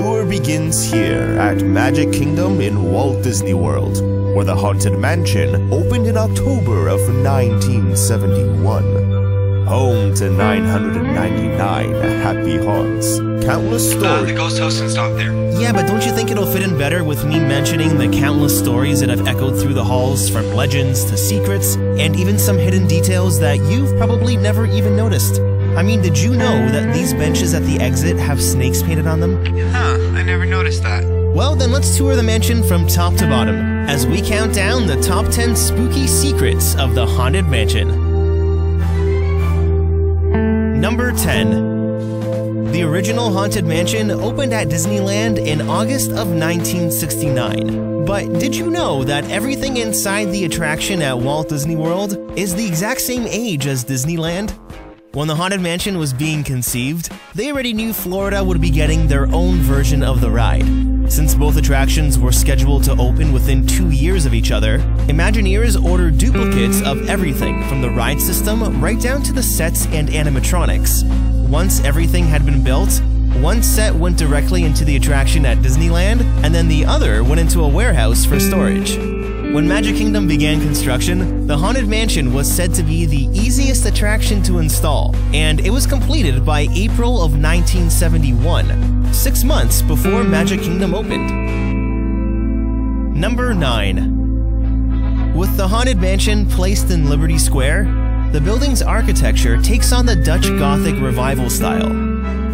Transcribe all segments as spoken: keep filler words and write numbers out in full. tour begins here at Magic Kingdom in Walt Disney World, where the Haunted Mansion opened in October of nineteen seventy-one. Home to nine hundred ninety-nine happy haunts, countless stories. Uh, the ghost host can stop there. Yeah, but don't you think it'll fit in better with me mentioning the countless stories that have echoed through the halls, from legends to secrets, and even some hidden details that you've probably never even noticed? I mean, did you know that these benches at the exit have snakes painted on them? Huh, I never noticed that. Well, then let's tour the mansion from top to bottom, as we count down the top ten spooky secrets of the Haunted Mansion. Number ten. The original Haunted Mansion opened at Disneyland in August of nineteen sixty-nine. But did you know that everything inside the attraction at Walt Disney World is the exact same age as Disneyland? When the Haunted Mansion was being conceived, they already knew Florida would be getting their own version of the ride. Since both attractions were scheduled to open within two years of each other, Imagineers ordered duplicates of everything from the ride system right down to the sets and animatronics. Once everything had been built, one set went directly into the attraction at Disneyland, and then the other went into a warehouse for storage. When Magic Kingdom began construction, the Haunted Mansion was said to be the easiest attraction to install, and it was completed by April of nineteen seventy-one, six months before Magic Kingdom opened. Number nine. With the Haunted Mansion placed in Liberty Square, the building's architecture takes on the Dutch Gothic revival style.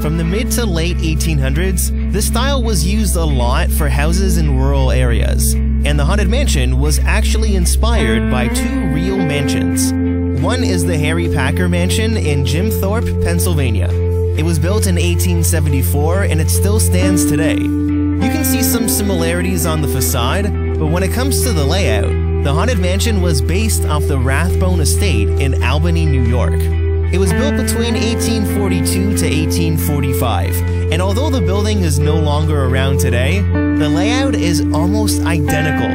From the mid to late eighteen hundreds, this style was used a lot for houses in rural areas. And the Haunted Mansion was actually inspired by two real mansions. One is the Harry Packer Mansion in Jim Thorpe, Pennsylvania. It was built in eighteen seventy-four and it still stands today. You can see some similarities on the facade, but when it comes to the layout, the Haunted Mansion was based off the Rathbone Estate in Albany, New York. It was built between eighteen forty-two to eighteen forty-five, and although the building is no longer around today, the layout is almost identical.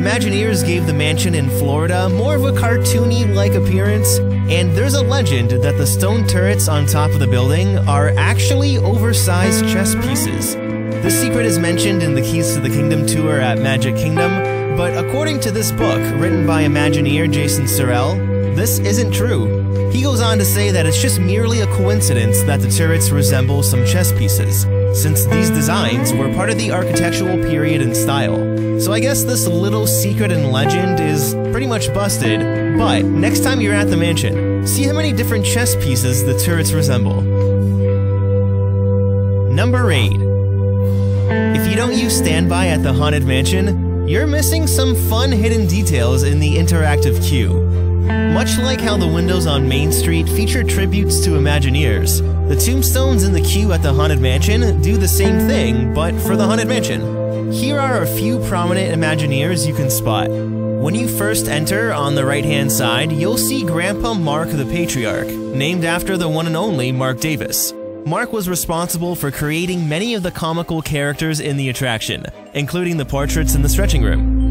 Imagineers gave the mansion in Florida more of a cartoony-like appearance, and there's a legend that the stone turrets on top of the building are actually oversized chess pieces. This secret is mentioned in the Keys to the Kingdom tour at Magic Kingdom, but according to this book written by Imagineer Jason Surrell, this isn't true. He goes on to say that it's just merely a coincidence that the turrets resemble some chess pieces, since these designs were part of the architectural period and style. So I guess this little secret and legend is pretty much busted, but next time you're at the mansion, see how many different chess pieces the turrets resemble. Number eight. If you don't use standby at the Haunted Mansion, you're missing some fun hidden details in the interactive queue. Much like how the windows on Main Street feature tributes to Imagineers, the tombstones in the queue at the Haunted Mansion do the same thing, but for the Haunted Mansion. Here are a few prominent Imagineers you can spot. When you first enter, on the right-hand side, you'll see Grandpa Mark the Patriarch, named after the one and only Mark Davis. Mark was responsible for creating many of the comical characters in the attraction, including the portraits in the stretching room.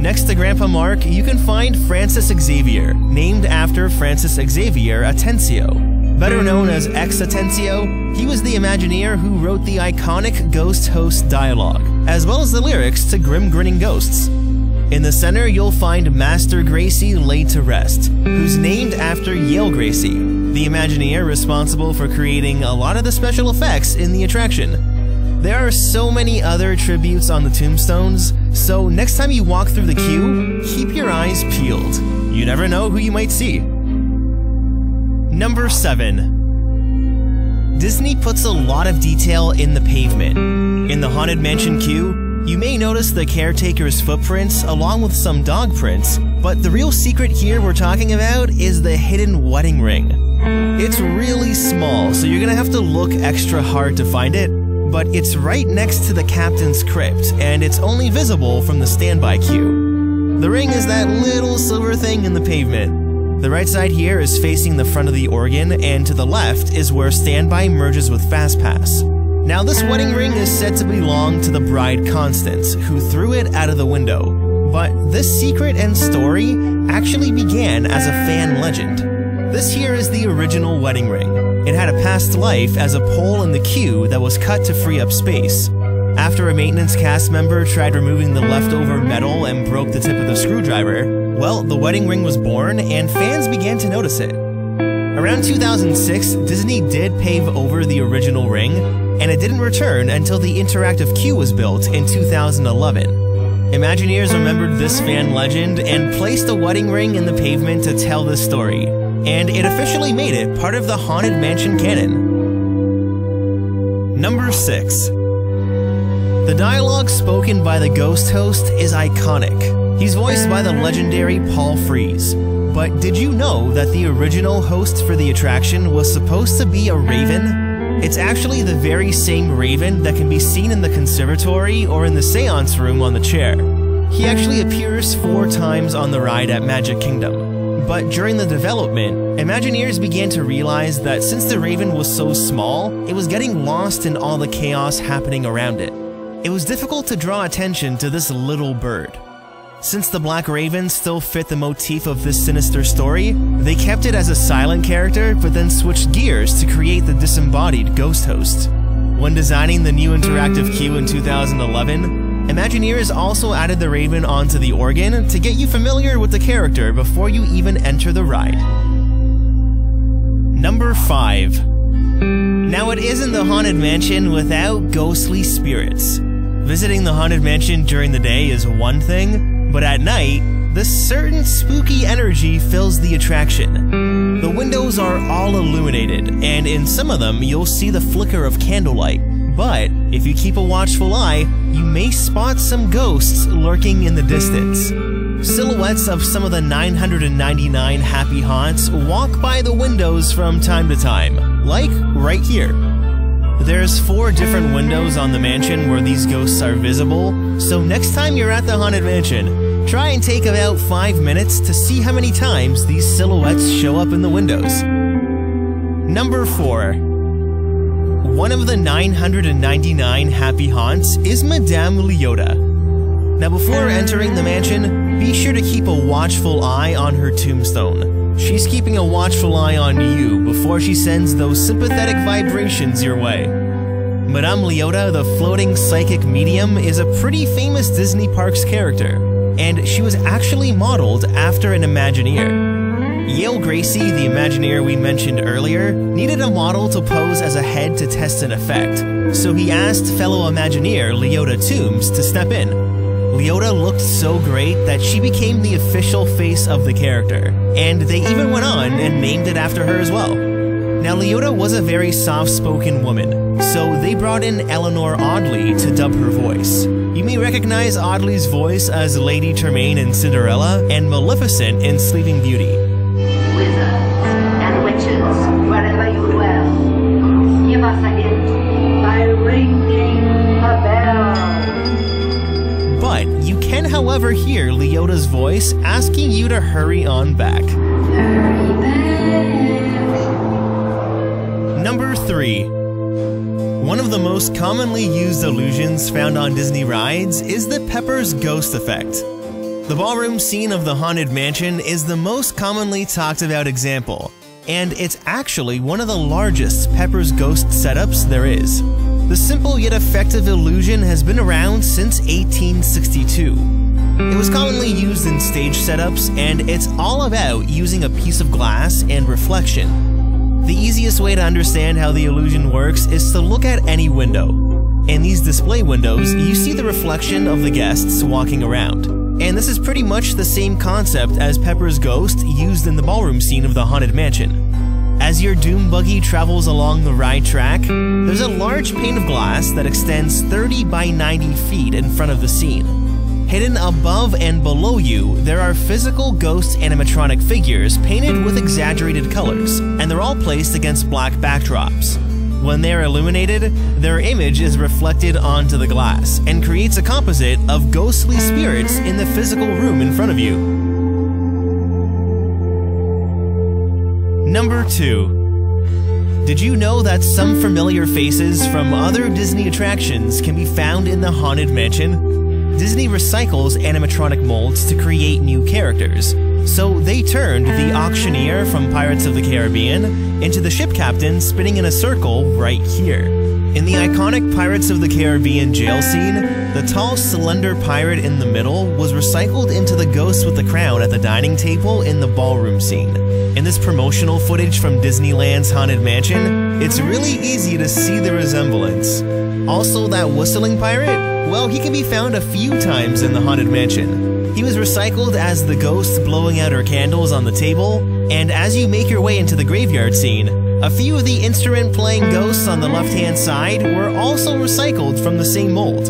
Next to Grandpa Mark, you can find Francis Xavier, named after Francis Xavier Atencio. Better known as X Atencio, he was the Imagineer who wrote the iconic Ghost Host dialogue, as well as the lyrics to Grim Grinning Ghosts. In the center, you'll find Master Gracie laid to rest, who's named after Yale Gracie, the Imagineer responsible for creating a lot of the special effects in the attraction. There are so many other tributes on the tombstones, so next time you walk through the queue, keep your eyes peeled. You never know who you might see. Number seven. Disney puts a lot of detail in the pavement. In the Haunted Mansion queue, you may notice the caretaker's footprints along with some dog prints, but the real secret here we're talking about is the hidden wedding ring. It's really small, so you're gonna have to look extra hard to find it, but it's right next to the captain's crypt, and it's only visible from the standby queue. The ring is that little silver thing in the pavement. The right side here is facing the front of the organ, and to the left is where standby merges with FastPass. Now, this wedding ring is said to belong to the bride Constance, who threw it out of the window. But this secret and story actually began as a fan legend. This here is the original wedding ring. and had a past life as a pole in the queue that was cut to free up space. After a maintenance cast member tried removing the leftover metal and broke the tip of the screwdriver, well, the wedding ring was born and fans began to notice it. Around two thousand six, Disney did pave over the original ring, and it didn't return until the interactive queue was built in two thousand eleven. Imagineers remembered this fan legend and placed the wedding ring in the pavement to tell this story, and it officially made it part of the Haunted Mansion canon. Number six. The dialogue spoken by the ghost host is iconic. He's voiced by the legendary Paul Freese. But did you know that the original host for the attraction was supposed to be a raven? It's actually the very same raven that can be seen in the conservatory or in the seance room on the chair. He actually appears four times on the ride at Magic Kingdom. But during the development, Imagineers began to realize that since the raven was so small, it was getting lost in all the chaos happening around it. It was difficult to draw attention to this little bird. Since the Black Raven still fit the motif of this sinister story, they kept it as a silent character but then switched gears to create the disembodied ghost host. When designing the new interactive queue in two thousand eleven, Imagineers also added the raven onto the organ to get you familiar with the character before you even enter the ride. Number five. Now it isn't the Haunted Mansion without ghostly spirits. Visiting the Haunted Mansion during the day is one thing, but at night, this certain spooky energy fills the attraction. The windows are all illuminated, and in some of them you'll see the flicker of candlelight, but if you keep a watchful eye, you may spot some ghosts lurking in the distance. Silhouettes of some of the nine hundred ninety-nine happy haunts walk by the windows from time to time, like right here. There's four different windows on the mansion where these ghosts are visible, so next time you're at the Haunted Mansion, try and take about five minutes to see how many times these silhouettes show up in the windows. Number four. One of the nine hundred ninety-nine happy haunts is Madame Leota. Now before entering the mansion, be sure to keep a watchful eye on her tombstone. She's keeping a watchful eye on you before she sends those sympathetic vibrations your way. Madame Leota, the floating psychic medium, is a pretty famous Disney Parks character, and she was actually modeled after an Imagineer. Yale Gracie, the Imagineer we mentioned earlier, needed a model to pose as a head to test an effect, so he asked fellow Imagineer Leota Toombs to step in. Leota looked so great that she became the official face of the character, and they even went on and named it after her as well. Now Leota was a very soft-spoken woman, so they brought in Eleanor Audley to dub her voice. You may recognize Audley's voice as Lady Tremaine in Cinderella and Maleficent in Sleeping Beauty. Wherever you dwell, give us a hint by ringing a bell. But you can, however, hear Leota's voice asking you to hurry on back. Hurry back. Number three. One of the most commonly used illusions found on Disney rides is the Pepper's Ghost effect. The ballroom scene of the Haunted Mansion is the most commonly talked about example, and it's actually one of the largest Pepper's Ghost setups there is. The simple yet effective illusion has been around since eighteen sixty-two. It was commonly used in stage setups, and it's all about using a piece of glass and reflection. The easiest way to understand how the illusion works is to look at any window. In these display windows, you see the reflection of the guests walking around. And this is pretty much the same concept as Pepper's Ghost used in the ballroom scene of the Haunted Mansion. As your doom buggy travels along the ride track, there's a large pane of glass that extends thirty by ninety feet in front of the scene. Hidden above and below you, there are physical ghost animatronic figures painted with exaggerated colors, and they're all placed against black backdrops. When they're illuminated, their image is reflected onto the glass and creates a composite of ghostly spirits in the physical room in front of you. Number two. Did you know that some familiar faces from other Disney attractions can be found in the Haunted Mansion? Disney recycles animatronic molds to create new characters, So they turned the auctioneer from Pirates of the Caribbean into the ship captain spinning in a circle right here. In the iconic Pirates of the Caribbean jail scene, the tall, slender pirate in the middle was recycled into the ghost with the crown at the dining table in the ballroom scene. In this promotional footage from Disneyland's Haunted Mansion, it's really easy to see the resemblance. Also, that whistling pirate? Well, he can be found a few times in the Haunted Mansion. He was recycled as the ghost blowing out her candles on the table, and as you make your way into the graveyard scene, a few of the instrument-playing ghosts on the left-hand side were also recycled from the same mold.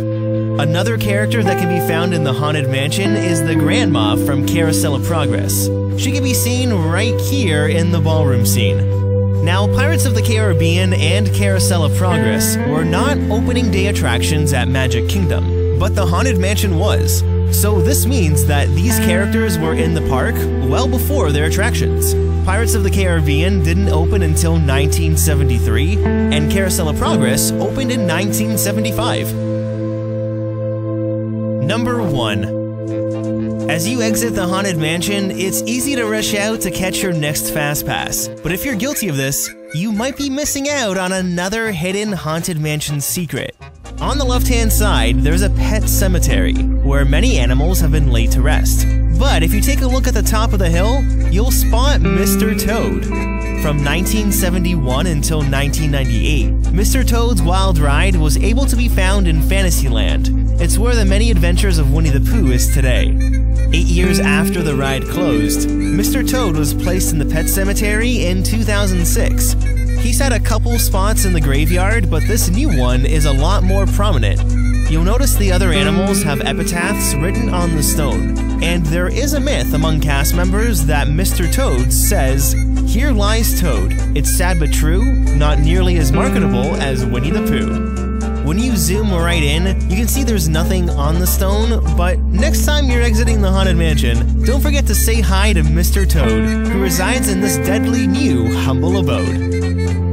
Another character that can be found in the Haunted Mansion is the Grandma from Carousel of Progress. She can be seen right here in the ballroom scene. Now, Pirates of the Caribbean and Carousel of Progress were not opening day attractions at Magic Kingdom, but the Haunted Mansion was. So this means that these characters were in the park well before their attractions. Pirates of the Caribbean didn't open until nineteen seventy-three, and Carousel of Progress opened in nineteen seventy-five. Number one. As you exit the Haunted Mansion, it's easy to rush out to catch your next Fast Pass. But if you're guilty of this, you might be missing out on another hidden Haunted Mansion secret. On the left-hand side, there's a pet cemetery, where many animals have been laid to rest. But if you take a look at the top of the hill, you'll spot Mister Toad. From nineteen seventy-one until nineteen ninety-eight, Mister Toad's Wild Ride was able to be found in Fantasyland. It's where the Many Adventures of Winnie the Pooh is today. Eight years after the ride closed, Mister Toad was placed in the pet cemetery in two thousand six. He's had a couple spots in the graveyard, but this new one is a lot more prominent. You'll notice the other animals have epitaphs written on the stone, and there is a myth among cast members that Mister Toad says, "Here lies Toad. It's sad but true, not nearly as marketable as Winnie the Pooh." When you zoom right in, you can see there's nothing on the stone, but next time you're exiting the Haunted Mansion, don't forget to say hi to Mister Toad, who resides in this deadly new humble abode.